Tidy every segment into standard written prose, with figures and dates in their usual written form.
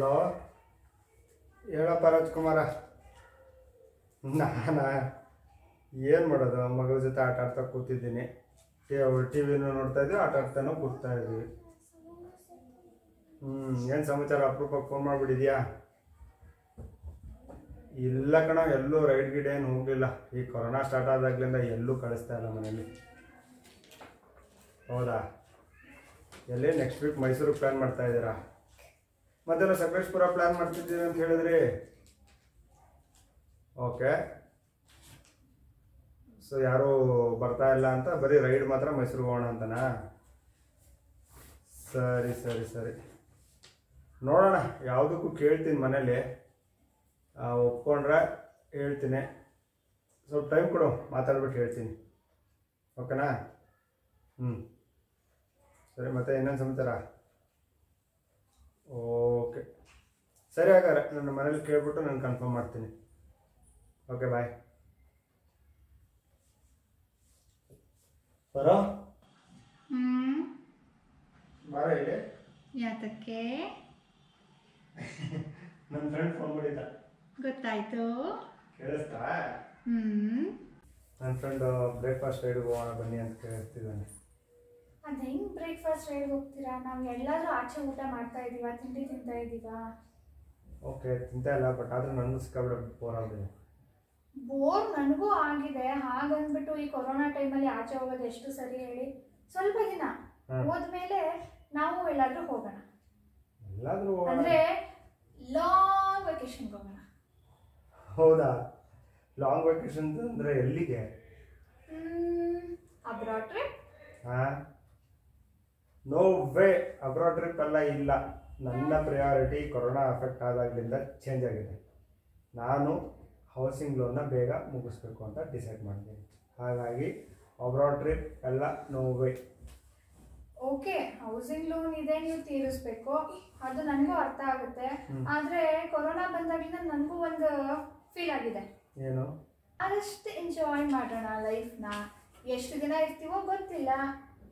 hello ಹೇಳಪ್ಪ ರಾಜಕುಮಾರ ನಾನು ಏನು ಮಾಡೋದು ಮಗಳ ಜೊತೆ ಆಟ ಆಡ್ತಾ ಕೂತಿದ್ದೀನಿ ಟಿ ವಿನೂ ನೋಡ್ತಾ ಇದ್ದೀವಿ ಆಟ ಆಡ್ತಾನೂ ಕೂರ್ತಾ ಇದ್ದೀವಿ ಏನು ಸಮಾಚಾರ ಅಪ್ರೂಪಕ್ಕೆ ಫೋನ್ ಮಾಡಿಬಿಟ್ಟಿದ್ಯಾ ಇಲ್ಲ ಕಣ ಎಲ್ಲೂ ರೈಡ್ ಗಿಡ ಏನು ಹೋಗಲಿಲ್ಲ ಈ ಕೊರೋನಾ ಸ್ಟಾರ್ಟ್ ಆದಾಗಲಿಂದ ಎಲ್ಲೂ ಕಳಿಸ್ತಾ ಇಲ್ಲ ಮನೇಲಿ ಹೌದಾ ಎಲ್ಲೇ ನೆಕ್ಸ್ಟ್ ವೀಕ್ ಮೈಸೂರಿಗೆ ಪ್ಲ್ಯಾನ್ ಮಾಡ್ತಾ ಇದ್ದೀರಾ ಮೊದಲು ಸಕಲೇಶ್ಪುರ ಪ್ಲ್ಯಾನ್ ಮಾಡ್ತಿದ್ದೀವಿ ಅಂತ ಹೇಳಿದ್ರಿ ಓಕೆ ಸೊ ಯಾರೂ ಬರ್ತಾ ಇಲ್ಲ ಅಂತ ಬರೀ ರೈಡ್ ಮಾತ್ರ ಮೈಸೂರಿಗೆ ಹೋಗೋಣ ಅಂತನಾ ಸರಿ ಸರಿ ಸರಿ ನೋಡೋಣ ಯಾವುದಕ್ಕೂ ಕೇಳ್ತೀನಿ ಮನೇಲಿ ಒಪ್ಕೊಂಡ್ರೆ ಹೇಳ್ತೀನಿ ಸ್ವಲ್ಪ ಟೈಮ್ ಕೊಡು ಮಾತಾಡ್ಬಿಟ್ಟು ಹೇಳ್ತೀನಿ ಓಕೆನಾ ಸರಿ ಮತ್ತೆ ಇನ್ನೊಂದು ಸಮಾಚಾರ ಓಕೆ ಸರಿ ಹಾಗಾದ್ರೆ ನನ್ನ ಮನೇಲಿ ಕೇಳ್ಬಿಟ್ಟು ನಾನು ಕನ್ಫರ್ಮ್ ಮಾಡ್ತೀನಿ ಓಕೆ ಬಾಯ್ ಬರೋ ಬಾರೋ ಇದೆ ಯಾತಕ್ಕೆ ನನ್ನ ಫ್ರೆಂಡ್ ಫೋನ್ ಮಾಡಿದ್ದ ಗೊತ್ತಾಯ್ತು ಕೇಳಿಸ್ತಾ ನನ್ನ ಫ್ರೆಂಡ್ ಬ್ರೇಕ್ಫಾಸ್ಟ್ ರೈಡ್ಗೆ ಹೋಗೋಣ ಬನ್ನಿ ಅಂತ ಕೇಳ್ತಿದ್ದಾನೆ ಅದು ಹೆಂಗೆ ಬ್ರೇಕ್ಫಾಸ್ಟ್ ರೈಡ್ಗೆ ಹೋಗ್ತೀರಾ ನಾವು ಎಲ್ಲಾದರೂ ಆಚೆ ಊಟ ಮಾಡ್ತಾ ಇದ್ದೀವಾ ತಿಂಡಿ ತಿಂತಾ ಇದ್ದೀವಾ ಓಕೆ ತಿಂತಾ ಇಲ್ಲ ಬಟ್ ಆದರೂ ನನಗೂ ಸಿಕ್ಕಾಬಿಟ್ಟು ಬೋರ್ ಆಗಿದೆ ಬೋರ್ ನನಗೂ ಆಗಿದೆ ಹಾಗಂದ್ಬಿಟ್ಟು ಈ ಕೊರೋನಾ ಟೈಮಲ್ಲಿ ಆಚೆ ಹೋಗೋದು ಎಷ್ಟು ಸರಿ ಹೇಳಿ ಸ್ವಲ್ಪ ದಿನ ಹೋದ್ಮೇಲೆ ನಾವು ಎಲ್ಲಾದರೂ ಹೋಗೋಣ ಎಲ್ಲಾದರೂ ಅಂದರೆ ಲಾಂಗ್ ವೆಕೇಶನ್ಗೆ ಹೋಗೋಣ ಹೌದಾ ಲಾಂಗ್ ವೆಕೇಶನ್ ಅಂದರೆ ಎಲ್ಲಿಗೆ ಅಬ್ರಾಡ್ ಟ್ರಿಪ್ ಹಾಂ ನೋ ವೇ ಅಬ್ರಾಡ್ ಟ್ರಿಪ್ ಎಲ್ಲ ಇಲ್ಲ ನನ್ನ ಪ್ರಿಯಾರಿಟಿ ಕೊರೋನಾ ಅಫೆಕ್ಟ್ ಆದಾಗಲಿಂದ ಚೇಂಜ್ ಆಗಿದೆ ನಾನು ಹೌಸಿಂಗ್ ಲೋನ್ನ ಬೇಗ ಮುಗಿಸ್ಬೇಕು ಅಂತ ಡಿಸೈಡ್ ಮಾಡಿದ್ದೀನಿ ಹಾಗಾಗಿ ಅಬ್ರಾಡ್ ಟ್ರಿಪ್ ಎಲ್ಲ no way okay housing loan ಇದೆ ನೀವು ತೀರಿಸ್ಬೇಕು ಅದು ನನಗೂ ಅರ್ಥ ಆಗುತ್ತೆ ಆದರೆ ಕೊರೋನಾ ಬಂದಾಗಿಂದ ನನಗೂ ಒಂದು ಫೀಲ್ ಆಗಿದೆ ಏನು ಅದಷ್ಟು ಎಂಜಾಯ್ ಮಾಡೋಣ ಲೈಫ್ನ ಎಷ್ಟು ದಿನ ಇರ್ತೀವೋ ಗೊತ್ತಿಲ್ಲ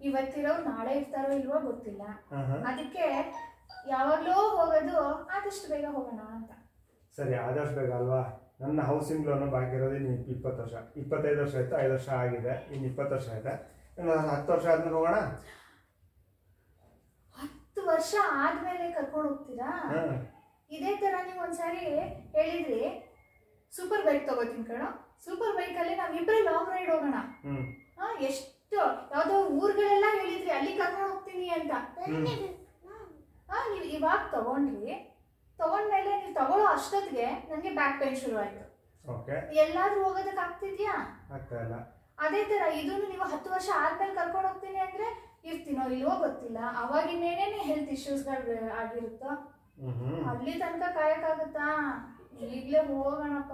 ಇವತ್ತಿರೋ ನಾಳೆ ಇರ್ತಾರೋ ಇಲ್ವೋ ಗೊತ್ತಿಲ್ಲ ಅದಕ್ಕೆ ಯಾವಾಗಲೂ ಹೋಗೋದು ಆದಷ್ಟು ಬೇಗ ಹೋಗೋಣ ಅಂತ ಸರಿ ಆದಷ್ಟು ಬೇಗ ಅಲ್ವಾ ನನ್ನ ಹೌಸಿಂಗ್ ಲೋನ್ ಬಾಕಿ ಇರೋದು ಇನ್ನು 20 ವರ್ಷ 25 ವರ್ಷ ಆಯಿತು 5 ವರ್ಷ ಆಗಿದೆ ಇನ್ನು 20 ವರ್ಷ ಆಯಿತಾ ಇನ್ನು 10 ವರ್ಷ ಆದ್ಮೇಲೆ ಹೋಗೋಣ 10 ವರ್ಷ ಆದ್ಮೇಲೆ ಕರ್ಕೊಂಡು ಹೋಗ್ತೀರಾ ಇದೇ ತರ ನೀವು ಒಂದ್ಸಾರಿ ಹೇಳಿದ್ರಿ ಸೂಪರ್ ಬೈಕ್ ತಗೋತೀನಿ ಕಣೋ ಸೂಪರ್ ಬೈಕಲ್ಲಿ ನಾವಿಬ್ಬರೇ ಲಾಂಗ್ ರೈಡ್ ಹೋಗೋಣ ಎಷ್ಟು ಯಾವುದೋ ಊರುಗಳೆಲ್ಲ ಹೇಳಿದ್ರಿ ಅಲ್ಲಿ ಕರ್ಕೊಂಡು ಹೋಗ್ತೀನಿ ಅಂತ ನೀವು ಇವಾಗ ತಗೊಂಡ್ರಿ ತಗೊಂಡ್ಮೇಲೆ ನೀವು ತಗೊಳ್ಳೋ ಅಷ್ಟೊತ್ತಿಗೆ ನನಗೆ ಬ್ಯಾಕ್ ಪೇನ್ ಶುರು ಆಯಿತು ಎಲ್ಲಾದ್ರೂ ಹೋಗೋದಕ್ಕೆ ಆಗ್ತಿದ್ಯಾ ಅದೇ ತರ ಇದನ್ನು ನೀವು 10 ವರ್ಷ ಆದ್ಮೇಲೆ ಕರ್ಕೊಂಡು ಹೋಗ್ತೀನಿ ಅಂದ್ರೆ ಇರ್ತೀನೋ ಇಲ್ವೋ ಗೊತ್ತಿಲ್ಲ ಅವಾಗಿನ್ನೇನೇನೆ ಹೆಲ್ತ್ ಇಶ್ಯೂಸ್ಗಳು ಆಗಿರುತ್ತೋ ಅಲ್ಲಿ ತನಕ ಕಾಯಕ್ಕಾಗುತ್ತಾ ಈಗಲೇ ಹೋಗೋಣಪ್ಪ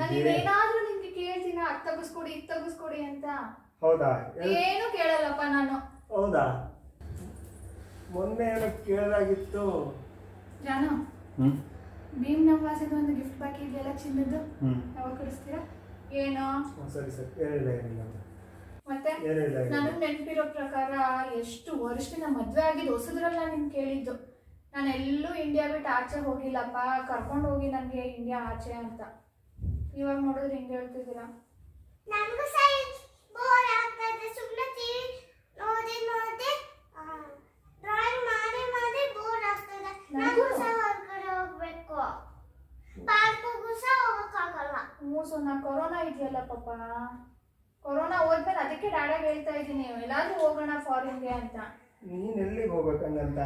ನಾನೇನಾದ್ರೂ ನಿಮ್ಗೆ ಕೇಳ್ತೀನ ಅದ್ ತಗಸ್ಕೊಡಿ ಇದ್ ತಗಸ್ಕೊಡಿ ಅಂತ ಹೌದಾ ಏನು ಕೇಳಲ್ಲಪ್ಪ ನಾನು ಹೌದಾ ಮೊನ್ನೆ ಏನೋ ಕೇಳಾಗಿತ್ತು ಜಾನು ಭೀಮ್ನ ವಾಸದ ಒಂದು ಗಿಫ್ಟ್ ಬಾಕಿ ಇದೆಯಲ್ಲ ಚಿನ್ನದ್ದು ಯಾವಾಗ ಕೊಡಿಸ್ತೀರಾ ಏನೋ ಸರಿ ಸರಿ ಏನಿಲ್ಲ ಏನಿಲ್ಲ ಮತ್ತೆ ನನಗೆ ನೆನಪಿರೋ ಪ್ರಕಾರ ಎಷ್ಟು ವರ್ಷ ನಮ್ಮ ಮದ್ವೆ ಆಗಿದ್ದು ಹೊಸದ್ರಲ್ಲ ನಿಮ್ಗೆ ಕೇಳಿದ್ದು ನಾನೆಲ್ಲೂ ಇಂಡಿಯಾ ಬಿಟ್ಟು ಆಚೆ ಹೋಗಿಲ್ಲಪ್ಪ ಕರ್ಕೊಂಡು ಹೋಗಿ ನನಗೆ ಇಂಡಿಯಾ ಆಚೆ ಅಂತ ಇವಾಗ ನೋಡಿದ್ರೆ ಹಿಂಗೆ ಹೇಳ್ತಿದ್ದೀರಾ ಕೊರೋನಾ ಇದೆಯಲ್ಲ ಪಾಪ ಕೊರೋನಾ ಹೋದ್ಮೇಲೆ ಅದಕ್ಕೆ ಡಾಡಾಗಿ ಹೇಳ್ತಾ ಇದ್ದೀನಿ ಎಲ್ಲಾದ್ರೂ ಹೋಗೋಣ ಫಾರಿನ್ಗೆ ಅಂತ ನೀನು ಎಲ್ಲಿಗೆ ಹೋಗ್ಬೇಕಂಗಂತ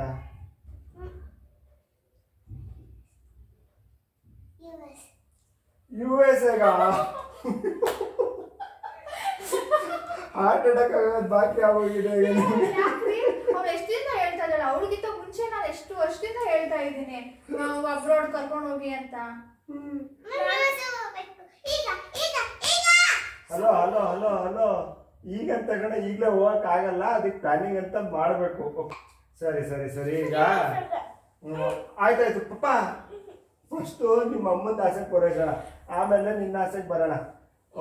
USAಗ ಹಾರ್ಟ್ ಅಟ್ಯಾಕ್ ಆಗೋದು ಬಾಕಿ ಆಗೋಗಿದೆ ಅವ್ರು ಎಷ್ಟಿಂದ ಹೇಳ್ತಾ ಇದ್ದಾಳೆ ಅವಳಿಗಿಂತ ಮುಂಚೆ ನಾನು ಎಷ್ಟು ವರ್ಷದಿಂದ ಹೇಳ್ತಾ ಇದ್ದೀನಿ ಅಬ್ರಾಡ್ ಕರ್ಕೊಂಡು ಹೋಗಿ ಅಂತ ಹಲೋ ಹಲೋ ಹಲೋ ಹಲೋ ಈಗ ತಗೊಂಡ ಈಗಲೇ ಹೋಗಕ್ ಆಗಲ್ಲ ಅದಕ್ಕೆ ಪ್ಲಾನಿಂಗ್ ಅಂತ ಮಾಡಬೇಕು ಸರಿ ಸರಿ ಸರಿ ಈಗ ಆಯ್ತಾಯ್ತು ಪಪ್ಪ ಫಸ್ಟು ನಿಮ್ಮ ಅಮ್ಮನ ಆಸೆಗೆ ಪೂರೈಸೋಣ ಆಮೇಲೆ ನಿನ್ನ ಆಸೆಗೆ ಬರೋಣ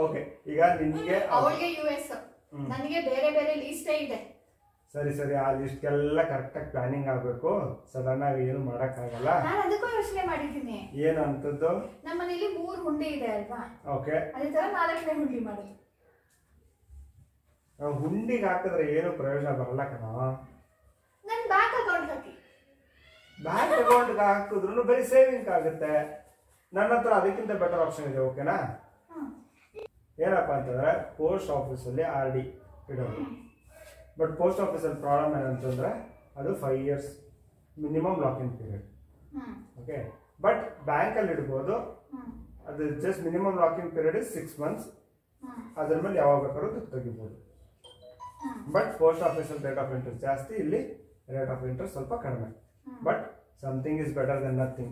ಓಕೆ ಈಗ ನಿನಗೆ ಅವಳಿಗೆ ಯು ಎಸ್ ನನಗೆ ಬೇರೆ ಬೇರೆ ಲೀಸ್ಟೇ ಇದೆ ಸರಿ ಸರಿ ಆ ಲಿಸ್ಟ್ ಎಲ್ಲ ಕರೆಕ್ಟ್ ಆಗಿ ಪ್ಲಾನಿಂಗ್ ಆಗಬೇಕು ಸಡನ್ ಆಗಿ ಏನು ಮಾಡಕ ಆಗಲ್ಲ ನಾನು ಅದಕ್ಕೆ ಯೋಚನೆ ಮಾಡಿದ್ದೀನಿ ಏನು ಅಂತದ್ದು ನಮ್ಮ ಮನೆಯಲ್ಲಿ ಮೂರು ಹುಂಡಿ ಇದೆ ಅಲ್ವಾ ಓಕೆ ಅದೇ ತರ ನಾಲ್ಕನೇ ಹುಂಡಿ ಮಾಡಿ ಆ ಹುಂಡಿಗೆ ಹಾಕಿದ್ರೆ ಏನು ಪ್ರಯೋಜನ ಬರಲ್ಲ ಕಣೋ ನನ್ನ ಬ್ಯಾಂಕ್ ಅಕೌಂಟ್ ಹಾಕಿ ಬ್ಯಾಂಕ್ ಅಕೌಂಟ್ ಗೆ ಹಾಕಿದ್ರೂ ಬರಿ ಸೇವಿಂಗ್ ಆಗುತ್ತೆ ನನ್ನತ್ರ ಅದಕ್ಕಿಂತ ಬೆಟರ್ ಆಪ್ಷನ್ ಇದೆ ಓಕೆನಾ ಏನಪ್ಪ ಅಂತಂದ್ರೆ ಪೋಸ್ಟ್ ಆಫೀಸ್ ಅಲ್ಲಿ ಆರ್ಡಿ ಇಡೋದು बट पोस्ट ऑफिस प्रॉब्लम ऐनंतंद्रे अदु 5 years minimum lock in period okay but bank ಅಲ್ಲಿ ಇಡಬಹುದು ಅದು just minimum lock in period is 6 months ಅದರ ಮೇಲೆ ಯಾವಾಗ ಬೇಕಾದರೂ ತೆಗಿಬಹುದು but post office rate of interest ಜಾಸ್ತಿ ಇಲ್ಲಿ रेट ऑफ इंटरेस्ट ಸ್ವಲ್ಪ ಕಡಿಮೆ but something is better than nothing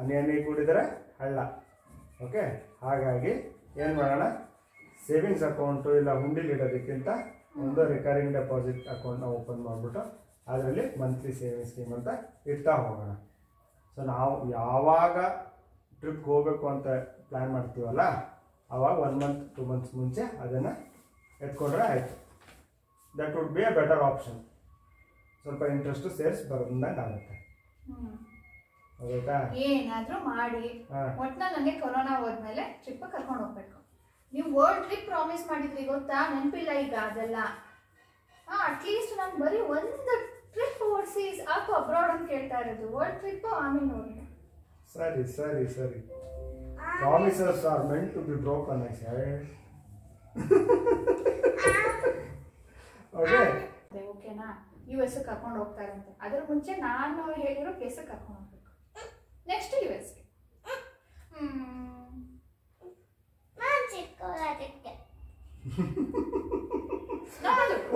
ಅನ್ಯಾನೆ ಕೂಡಿದರೆ ಹಳ್ಳ ಓಕೆ ಹಾಗಾಗಿ ಏನು ಮಾಡೋಣ ಸೇವಿಂಗ್ಸ್ ಅಕೌಂಟ್ ಇಲ್ಲ ಹುಂಡಿ ಇಡೋದಕ್ಕಿಂತ ಒಂದು ರಿಕರಿಂಗ್ ಡೆಪಾಸಿಟ್ ಅಕೌಂಟ್ ನ ಓಪನ್ ಮಾಡ್ಬಿಟ್ಟು ಅದರಲ್ಲಿ ಮಂತ್ಲಿ ಸೇವಿಂಗ್ಸ್ ಸ್ಕೀಮ್ ಅಂತ ಇರ್ತಾ ಹೋಗೋಣ ಸೋ ನಾವು ಯಾವಾಗ ಟ್ರಿಪ್ ಹೋಗಬೇಕು ಅಂತ ಪ್ಲಾನ್ ಮಾಡ್ತೀವಲ್ಲ ಆವಾಗ 1 ಮಂತ್ 2 ಮಂತ್ಸ್ ಮುಂಚೆ ಅದನ್ನ ಎತ್ಕೊಂಡ್ರೆ ಆಯ್ತು that would be a better option ಸ್ವಲ್ಪ ಇಂಟರೆಸ್ಟ್ ಸೇರ್ಸ್ ಬರೋದಂಗೆ ಆಗುತ್ತೆ ಹೌದಾ ಏನಾದರೂ ಮಾಡಿ ಒಟ್ನಲ್ಲಿ ನನಗೆ ಕೊರೋನಾ ಹೋದ್ಮೇಲೆ ಟ್ರಿಪ್ ಕರ್ಕೊಂಡು ಹೋಗಬೇಕು ನೀವು ವರ್ಲ್ಡ್ ಟ್ರಿಪ್ ಪ್ರಾಮಿಸ್ ಮಾಡಿದ್ರಿ ಗೊತ್ತಾ ನೆನಪಿಲ್ಲ ಈಗ ಅದಲ್ಲ ಅಟ್ಲೀಸ್ಟ್ ನಾನು ಬರೀ ಒಂದು ಟ್ರಿಪ್ ಓವರ್ಸೀಸ್ ಆಫ್ ಅಬ್ರಾಡ್ ಅಂತ ಹೇಳ್ತಾ ಇರೋದು ವರ್ಲ್ಡ್ ಟ್ರಿಪ್ ಆಮೇಲೆ ನೋಡಿ ಸರಿ ಸರಿ ಸರಿ promises are meant to be broken I said okay ಓಕೆನಾ ಯುಎಸ್ ಕರ್ಕೊಂಡು ಹೋಗ್ತಾರೆ ಅಂತ ಅದರ ಮುಂಚೆ ನಾನು ಹೇಳಿರೋ ಪ್ಲೇಸ್ ಕರ್ಕೊಂಡು ಹೋಗಬೇಕು ನೆಕ್ಸ್ಟ್ ಯುಎಸ್ ಗೆ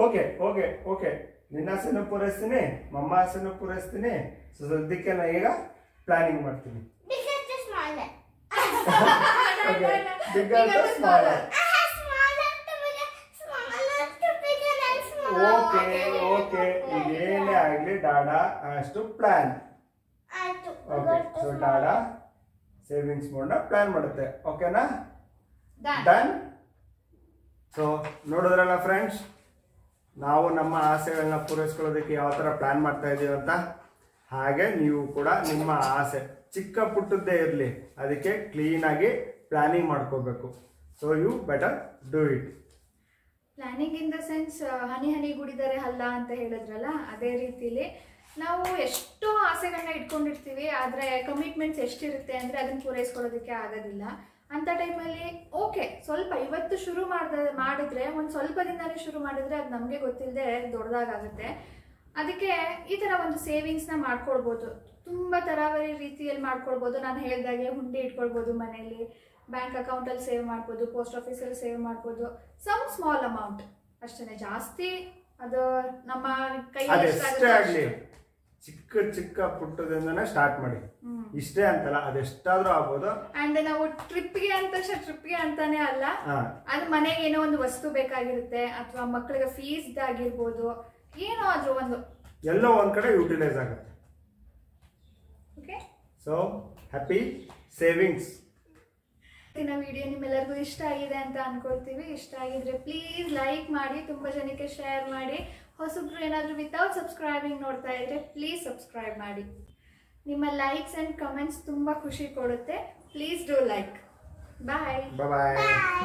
ओके ओके ओके निन्नासेनु पूरैस्तीनि मम्मासेनु पूरैस्तीनि सद्यक्के नानु ईग प्लानिंग माड्तीनि biggest smaller biggest smaller smaller to bigger smaller to bigger and smaller okay okay येने ಆಗಲಿ ಡಾಡಾ ಹ್ಯಾಸ್ ಟು ಪ್ಲಾನ್ ಆಯ್ತು ಸೋ ಡಾಡಾ ಸೇವಿಂಗ್ಸ್ ಮೋಡ್ ನ ಪ್ಲಾನ್ ಮಾಡುತ್ತೆ ಓಕೆನಾ ಡನ್ ಸೊ ನೋಡಿದ್ರಲ್ಲ ಫ್ರೆಂಡ್ಸ್ ನಾವು ನಮ್ಮ ಆಸೆಗಳನ್ನ ಪೂರೈಸಿಕೊಳ್ಳೋದಕ್ಕೆ ಯಾವ ತರ ಪ್ಲಾನ್ ಮಾಡ್ತಾ ಇದೀವಿ ಅಂತ ಹಾಗೆ ನೀವು ಕೂಡ ನಿಮ್ಮ ಆಸೆ ಚಿಕ್ಕ ಪುಟ್ಟದ್ದೇ ಇರಲಿ ಅದಕ್ಕೆ ಕ್ಲೀನ್ ಆಗಿ ಪ್ಲಾನಿಂಗ್ ಮಾಡ್ಕೋಬೇಕು so you better do it planning in the sense ಹನಿ ಹನಿ ಗುಡಿದರೆ ಹಲ್ಲ ಅಂತ ಹೇಳಿದ್ರಲ್ಲ ಅದೇ ರೀತಿಲಿ ನಾವು ಎಷ್ಟೋ ಆಸೆಗಳನ್ನ ಇಟ್ಕೊಂಡಿರ್ತೀವಿ ಆದರೆ ಕಮಿಟ್ಮೆಂಟ್ಸ್ ಎಷ್ಟಿರುತ್ತೆ ಅಂದರೆ ಅದನ್ನ ಪೂರೈಸಿಕೊಳ್ಳೋದಕ್ಕೆ ಆಗೋದಿಲ್ಲ ಅಂತ ಟೈಮಲ್ಲಿ ಓಕೆ ಸ್ವಲ್ಪ ಇವತ್ತು ಶುರು ಮಾಡಿದ್ರೆ ಒಂದು ಸ್ವಲ್ಪ ದಿನನೇ ಶುರು ಮಾಡಿದ್ರೆ ಅದು ನಮಗೆ ಗೊತ್ತಿಲ್ಲದೆ ದೊಡ್ಡದಾಗುತ್ತೆ ಅದಕ್ಕೆ ಈ ಥರ ಒಂದು ಸೇವಿಂಗ್ಸ್ನ ಮಾಡ್ಕೊಳ್ಬೋದು ತುಂಬ ತರಾವರಿ ರೀತಿಯಲ್ಲಿ ಮಾಡ್ಕೊಳ್ಬೋದು ನಾನು ಹೇಳಿದಾಗೆ ಹುಂಡಿ ಇಟ್ಕೊಳ್ಬೋದು ಮನೆಯಲ್ಲಿ ಬ್ಯಾಂಕ್ ಅಕೌಂಟಲ್ಲಿ ಸೇವ್ ಮಾಡ್ಬೋದು ಪೋಸ್ಟ್ ಆಫೀಸಲ್ಲಿ ಸೇವ್ ಮಾಡ್ಬೋದು ಸಮ್ ಸ್ಮಾಲ್ ಅಮೌಂಟ್ ಅಷ್ಟೇ ಜಾಸ್ತಿ ಅದು ನಮ್ಮ ಕೈಯಲ್ಲಿ ಚಿಕ್ಕ ಚಿಕ್ಕ ಪುಟ್ಟದಿಂದನೇ ಸ್ಟಾರ್ಟ್ ಮಾಡಿ ಇಷ್ಟೇ ಅಂತಲ್ಲ ಅದೆಷ್ಟಾದ್ರೂ ಆಗ್ಬೋದು ಅಂಡ್ ನಾವು ಟ್ರಿಪ್ಗೆ ಅಂತಾನೆ ಅಲ್ಲ ಅದು ಮನೆಗೆ ಏನೋ ಒಂದು ವಸ್ತು ಬೇಕಾಗಿರುತ್ತೆ ಅಥವಾ ಮಕ್ಕಳಿಗೆ ಫೀಸ್ ಆಗಿರ್ಬೋದು ಏನೋ ಆದ್ರೂ ಒಂದು ಎಲ್ಲೋ ಒಂದ್ ಕಡೆ ಯುಟಿಲೈಸ್ ಆಗುತ್ತೆ ಓಕೆ ಸೊ ಹ್ಯಾಪಿ ಸೇವಿಂಗ್ಸ್ ಇವತ್ತಿನ ವಿಡಿಯೋ ನಿಮ್ಮೆಲ್ಲರಿಗೂ ಇಷ್ಟ ಆಗಿದೆ ಅಂತ ಅನ್ಕೊಳ್ತೀವಿ ಇಷ್ಟ ಆಗಿದ್ರೆ ಪ್ಲೀಸ್ ಲೈಕ್ ಮಾಡಿ ತುಂಬಾ ಜನಕ್ಕೆ ಶೇರ್ ಮಾಡಿ ಹೊಸಬ್ರು ಏನಾದರೂ ವಿತೌಟ್ ಸಬ್ಸ್ಕ್ರೈಬಿಂಗ್ ನೋಡ್ತಾ ಇದ್ರೆ ಪ್ಲೀಸ್ ಸಬ್ಸ್ಕ್ರೈಬ್ ಮಾಡಿ ನಿಮ್ಮ ಲೈಕ್ಸ್ ಅಂಡ್ ಕಮೆಂಟ್ಸ್ ತುಂಬಾ ಖುಷಿ ಕೊಡುತ್ತೆ please do like bye bye